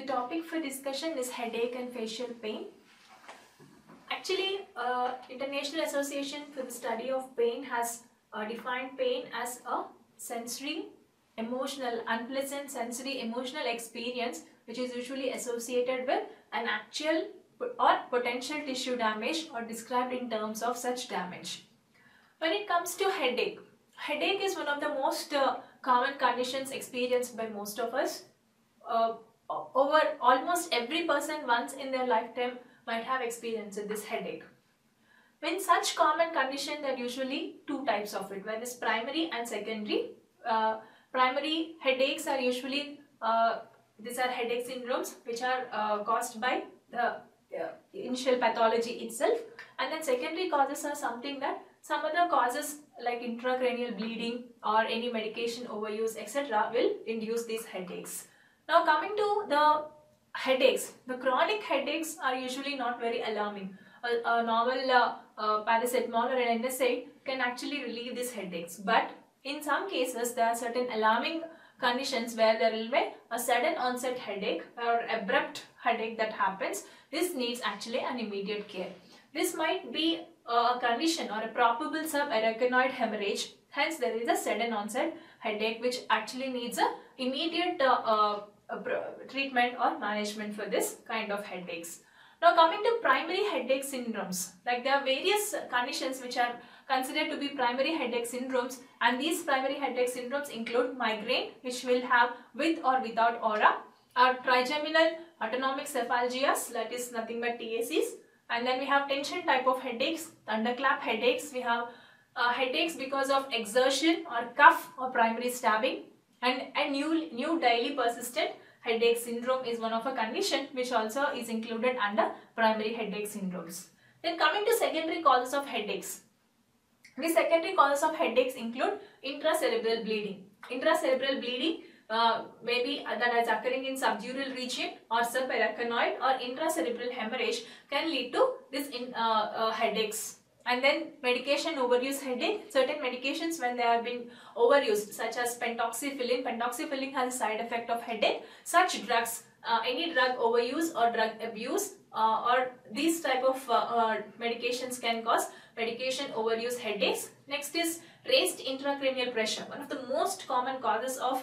The topic for discussion is headache and facial pain. Actually, International Association for the Study of Pain has defined pain as a unpleasant sensory emotional experience which is usually associated with an actual or potential tissue damage or described in terms of such damage. When it comes to headache, headache is one of the most common conditions experienced by most of us. Over almost every person once in their lifetime might have experienced this headache. When such common condition, there are usually two types of it, one is primary and secondary. Primary headaches are usually, these are headache syndromes which are caused by the initial pathology itself, and then secondary causes are something that some other causes like intracranial bleeding or any medication overuse etc. will induce these headaches. Now coming to the headaches, the chronic headaches are usually not very alarming. A normal paracetamol or an NSA can actually relieve these headaches, but in some cases there are certain alarming conditions where there will be a sudden onset headache or abrupt headache that happens. This needs actually an immediate care. This might be a condition or a probable subarachnoid hemorrhage, hence there is a sudden onset headache which actually needs an immediate treatment or management for this kind of headaches. Now coming to primary headache syndromes, like there are various conditions which are considered to be primary headache syndromes, and these primary headache syndromes include migraine, which will have with or without aura, or trigeminal autonomic cephalgias, that is nothing but TACs, and then we have tension type of headaches, thunderclap headaches, we have headaches because of exertion or cuff or primary stabbing, and a new daily persistent headache syndrome is one of a condition which also is included under primary headache syndromes. Then coming to secondary causes of headaches. The secondary causes of headaches include intracerebral bleeding. Intracerebral bleeding maybe that is occurring in subdural region or subarachnoid, or intracerebral hemorrhage can lead to this headaches. And then medication overuse headache, certain medications when they have been overused such as pentoxifilin. Pentoxifilin has a side effect of headache. Such drugs, any drug overuse or drug abuse or these type of medications can cause medication overuse headaches. Next is raised intracranial pressure, one of the most common causes of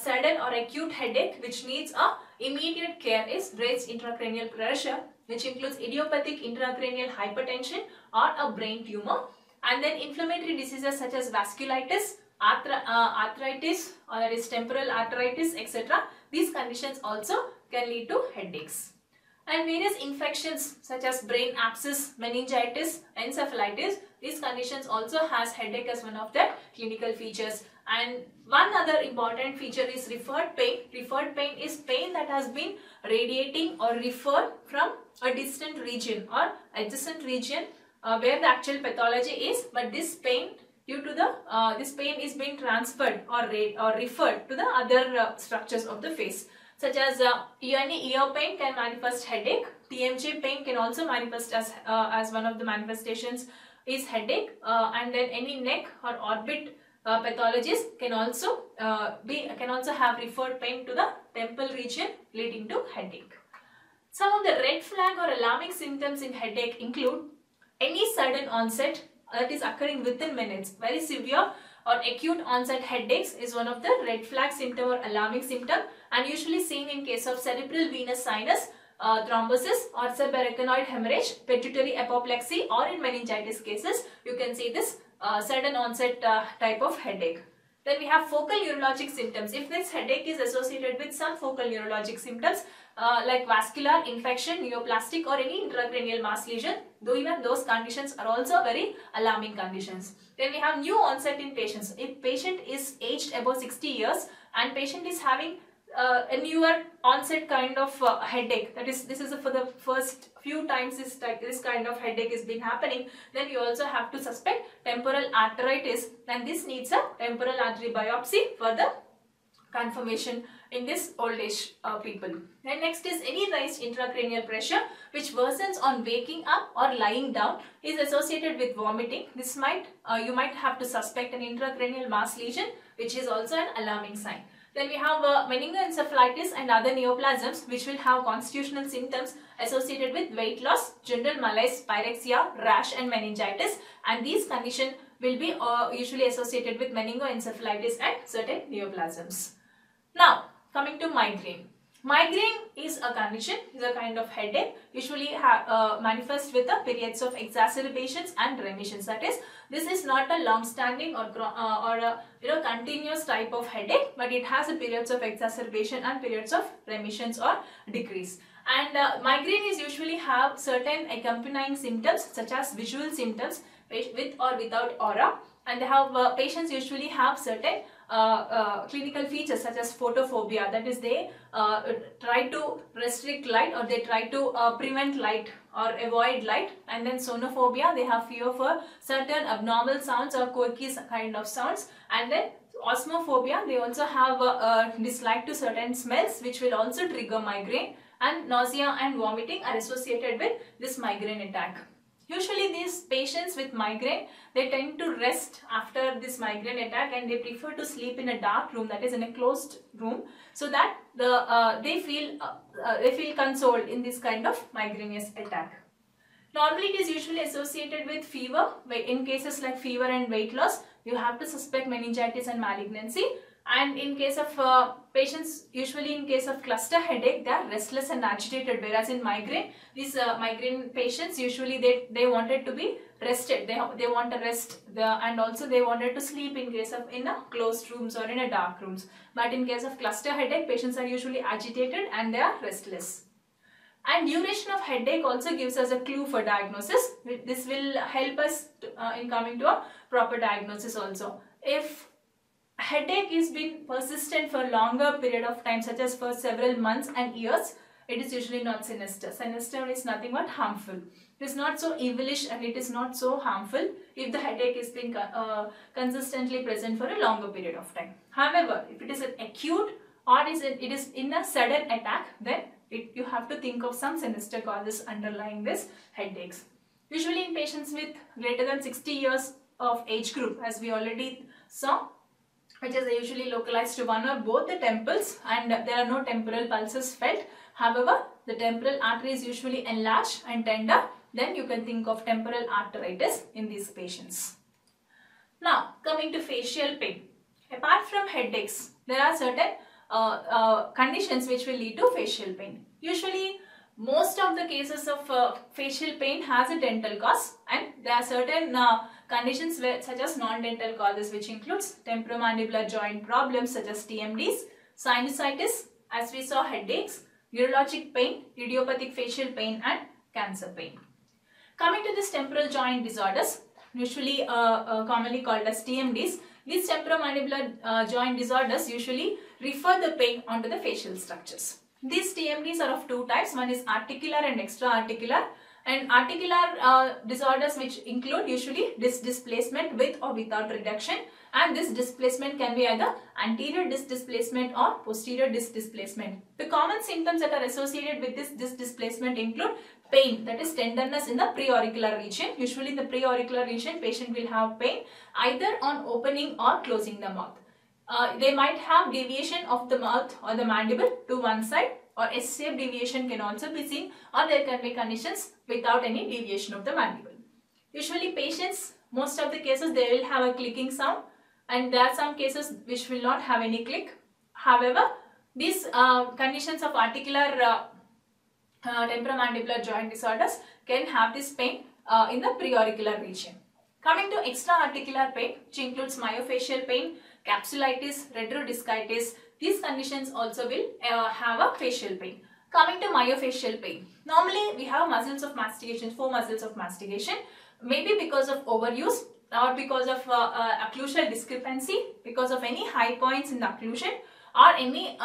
sudden or acute headache which needs immediate care is raised intracranial pressure, which includes idiopathic intracranial hypertension or a brain tumor, and then inflammatory diseases such as vasculitis, arthritis, or there is temporal arthritis, etc. These conditions also can lead to headaches. And various infections such as brain abscess, meningitis, encephalitis, these conditions also has headache as one of their clinical features. And one other important feature is referred pain. Referred pain is pain that has been radiating or referred from a distant region or adjacent region where the actual pathology is, but this pain due to the this pain is being transferred or referred to the other structures of the face, such as ear pain can manifest headache. TMJ pain can also manifest as one of the manifestations is headache, and then any neck or orbit pathologies can also have referred pain to the temple region leading to headache. Some of the red flag or alarming symptoms in headache include any sudden onset that is occurring within minutes. Very severe or acute onset headaches is one of the red flag symptom or alarming symptom, and usually seen in case of cerebral venous sinus thrombosis or subarachnoid hemorrhage, pituitary apoplexy, or in meningitis cases you can see this sudden onset type of headache. Then we have focal neurologic symptoms. If this headache is associated with some focal neurologic symptoms like vascular infection, neoplastic, or any intracranial mass lesion, though even those conditions are also very alarming conditions. Then we have new onset in patients. If patient is aged above 60 years and patient is having a newer onset kind of headache, that is, this is for the first few times this kind of headache has been happening, then you also have to suspect temporal arthritis, and this needs a temporal artery biopsy for the confirmation in this old age people. Then next is any raised intracranial pressure which worsens on waking up or lying down is associated with vomiting. This might you might have to suspect an intracranial mass lesion, which is also an alarming sign. Then we have meningoencephalitis and other neoplasms, which will have constitutional symptoms associated with weight loss, general malaise, pyrexia, rash and meningitis, and these conditions will be usually associated with meningoencephalitis and certain neoplasms. Now, coming to migraine. Migraine is a condition, is a kind of headache, usually manifests with the periods of exacerbations and remissions. That is, this is not a long-standing or a continuous type of headache, but it has a periods of exacerbation and periods of remissions or decrease. And migraine is usually have certain accompanying symptoms such as visual symptoms with or without aura, and they have patients usually have certain clinical features such as photophobia, that is they try to restrict light or they try to prevent light or avoid light, and then sonophobia, they have fear for certain abnormal sounds or quirky kind of sounds, and then osmophobia, they also have a dislike to certain smells which will also trigger migraine, and nausea and vomiting are associated with this migraine attack. Usually these patients with migraine, they tend to rest after this migraine attack and they prefer to sleep in a dark room, that is in a closed room, so that they feel consoled in this kind of migrainous attack. Normally it is usually associated with fever. In cases like fever and weight loss, you have to suspect meningitis and malignancy, and in case of patients, usually in case of cluster headache, they are restless and agitated, whereas in migraine, these migraine patients usually they wanted to be rested, they want to rest, and also they wanted to sleep in case of in a closed rooms or in a dark rooms, but in case of cluster headache, patients are usually agitated and they are restless. And duration of headache also gives us a clue for diagnosis. This will help us in coming to a proper diagnosis also. If headache is been persistent for longer period of time, such as for several months and years, it is usually not sinister. Sinister is nothing but harmful. It is not so evilish and it is not so harmful if the headache is been consistently present for a longer period of time. However, if it is an acute or it is in a sudden attack, then you have to think of some sinister causes underlying this headaches. Usually in patients with greater than 60 years of age group, as we already saw, which is usually localized to one or both the temples, and there are no temporal pulses felt. However, the temporal artery is usually enlarged and tender. Then you can think of temporal arteritis in these patients. Now, coming to facial pain. Apart from headaches, there are certain conditions which will lead to facial pain. Usually, most of the cases of facial pain has a dental cause, and there are certain conditions such as non-dental causes, which includes temporomandibular joint problems such as TMDs, sinusitis, as we saw headaches, urologic pain, idiopathic facial pain and cancer pain. Coming to this temporal joint disorders, usually commonly called as TMDs, these temporomandibular joint disorders usually refer the pain onto the facial structures. These TMDs are of two types. One is articular and extra-articular. And articular disorders, which include usually disc displacement with or without reduction. And this displacement can be either anterior disc displacement or posterior disc displacement. The common symptoms that are associated with this disc displacement include pain, that is tenderness in the preauricular region. Usually in the preauricular region, patient will have pain either on opening or closing the mouth. They might have deviation of the mouth or the mandible to one side, or S-shaped deviation can also be seen, or there can be conditions without any deviation of the mandible. Usually patients, most of the cases, they will have a clicking sound, and there are some cases which will not have any click. However, these conditions of articular temporomandibular joint disorders can have this pain in the preauricular region. Coming to extra-articular pain, which includes myofascial pain, capsulitis, retrodiscitis, these conditions also will have a facial pain. Coming to myofascial pain, normally we have muscles of mastication, four muscles of mastication, maybe because of overuse or because of occlusal discrepancy, because of any high points in the occlusion or any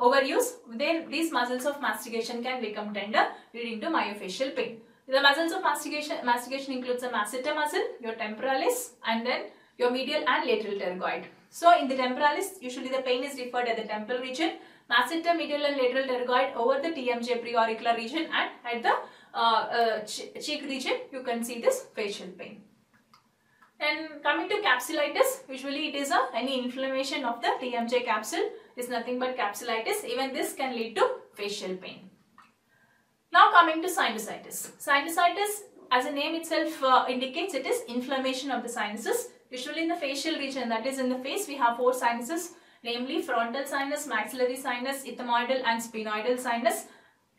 overuse, then these muscles of mastication can become tender, leading to myofascial pain. The muscles of mastication includes the masseter muscle, your temporalis, and then your medial and lateral pterygoid. So in the temporalis, usually the pain is referred at the temporal region, masseter, medial and lateral pterygoid over the TMJ preauricular region, and at the cheek region, you can see this facial pain. And coming to capsulitis, usually it is any inflammation of the TMJ capsule is nothing but capsulitis. Even this can lead to facial pain. Now coming to sinusitis. Sinusitis, as the name itself indicates, it is inflammation of the sinuses. Usually in the facial region, that is in the face, we have four sinuses, namely frontal sinus, maxillary sinus, ethmoidal and sphenoidal sinus.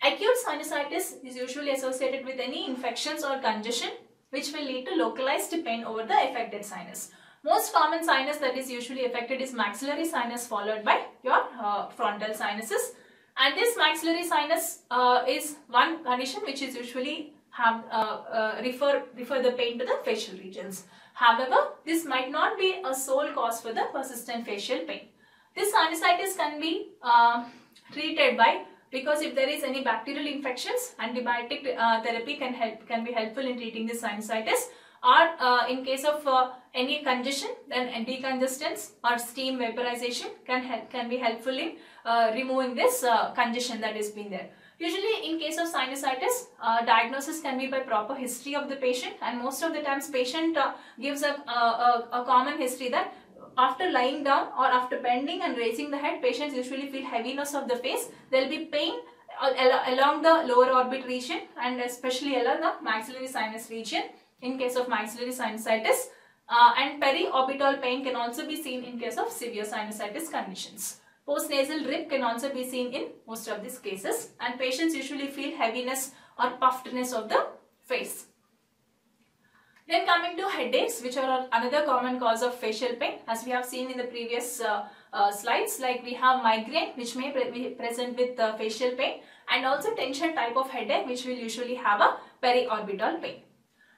Acute sinusitis is usually associated with any infections or congestion which will lead to localized pain over the affected sinus. Most common sinus that is usually affected is maxillary sinus followed by your frontal sinuses. And this maxillary sinus is one condition which is usually have refer the pain to the facial regions. However, this might not be a sole cause for the persistent facial pain. This sinusitis can be treated by, because if there is any bacterial infections, antibiotic therapy can be helpful in treating this sinusitis. Or in case of any congestion, then decongestants or steam vaporization can be helpful in removing this congestion that is being there. Usually in case of sinusitis, diagnosis can be by proper history of the patient, and most of the times patient gives a common history that after lying down or after bending and raising the head, patients usually feel heaviness of the face. There will be pain along the lower orbit region and especially along the maxillary sinus region in case of maxillary sinusitis, and periorbital pain can also be seen in case of severe sinusitis conditions. Postnasal drip can also be seen in most of these cases, and patients usually feel heaviness or puffedness of the face. Then coming to headaches, which are another common cause of facial pain, as we have seen in the previous slides, like we have migraine which may be present with facial pain, and also tension type of headache which will usually have a periorbital pain.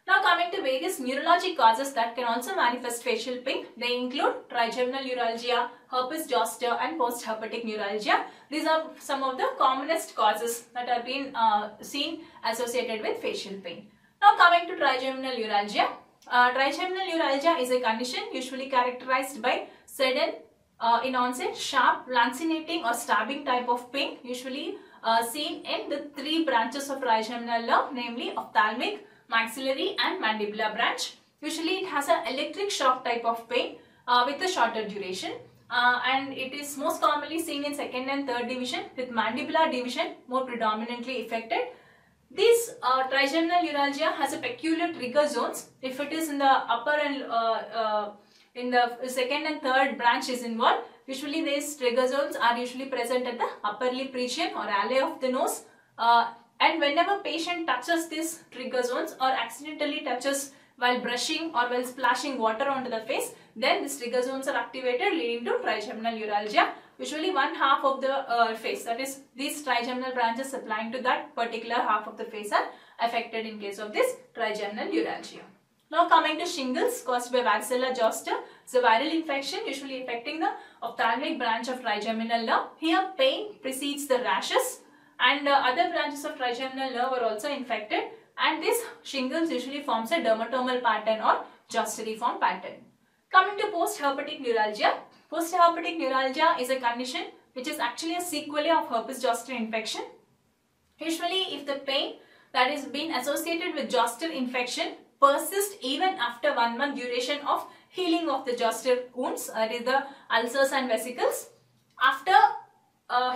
Now coming to various neurologic causes that can also manifest facial pain. They include trigeminal neuralgia, herpes zoster and postherpetic neuralgia. These are some of the commonest causes that have been seen associated with facial pain. Now coming to trigeminal neuralgia. Trigeminal neuralgia is a condition usually characterized by sudden, in onset, sharp, lancinating or stabbing type of pain, usually seen in the three branches of trigeminal nerve, namely ophthalmic, maxillary and mandibular branch. Usually it has an electric shock type of pain with a shorter duration, and it is most commonly seen in 2nd and 3rd division, with mandibular division more predominantly affected. This trigeminal neuralgia has a peculiar trigger zones. If it is in the upper and in the 2nd and 3rd branches involved, usually these trigger zones are usually present at the upper lip region or alley of the nose. And whenever patient touches these trigger zones or accidentally touches while brushing or while splashing water onto the face, then these trigger zones are activated, leading to trigeminal neuralgia. Usually one half of the face, that is these trigeminal branches applying to that particular half of the face, are affected in case of this trigeminal neuralgia. Now coming to shingles caused by varicella zoster. It's a viral infection usually affecting the ophthalmic branch of trigeminal nerve. Here pain precedes the rashes, and other branches of trigeminal nerve are also infected, and this shingles usually forms a dermatomal pattern or zosteriform pattern. Coming to postherpetic neuralgia. Postherpetic neuralgia is a condition which is actually a sequelae of herpes zoster infection. Usually if the pain that is been associated with zoster infection persists even after 1 month duration of healing of the zoster wounds, that is the ulcers and vesicles, after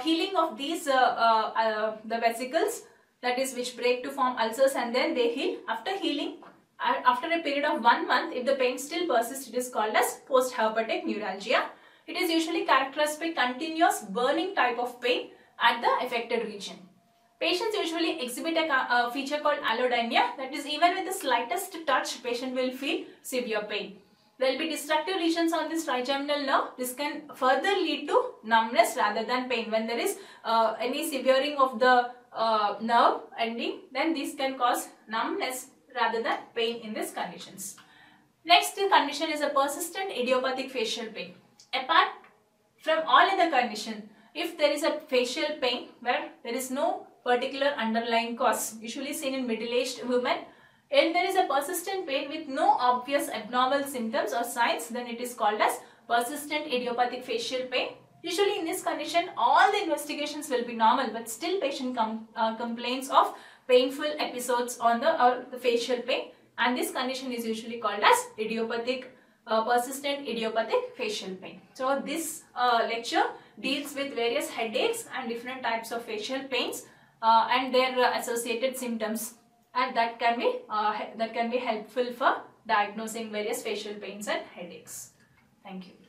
healing of these the vesicles, that is which break to form ulcers and then they heal, after healing after a period of 1 month, if the pain still persists, it is called as postherpetic neuralgia. It is usually characterized by continuous burning type of pain at the affected region. Patients usually exhibit a feature called allodynia, that is even with the slightest touch patient will feel severe pain. There will be destructive lesions on this trigeminal nerve. This can further lead to numbness rather than pain. When there is any severing of the nerve ending, then this can cause numbness rather than pain in these conditions. Next condition is a persistent idiopathic facial pain. Apart from all other condition, if there is a facial pain where there is no particular underlying cause, usually seen in middle-aged women, and there is a persistent pain with no obvious abnormal symptoms or signs, then it is called as persistent idiopathic facial pain. Usually in this condition, all the investigations will be normal, but still patient complains of painful episodes on the facial pain. and this condition is usually called as idiopathic persistent idiopathic facial pain. So this lecture deals with various headaches and different types of facial pains and their associated symptoms, and that can be helpful for diagnosing various facial pains and headaches. Thank you.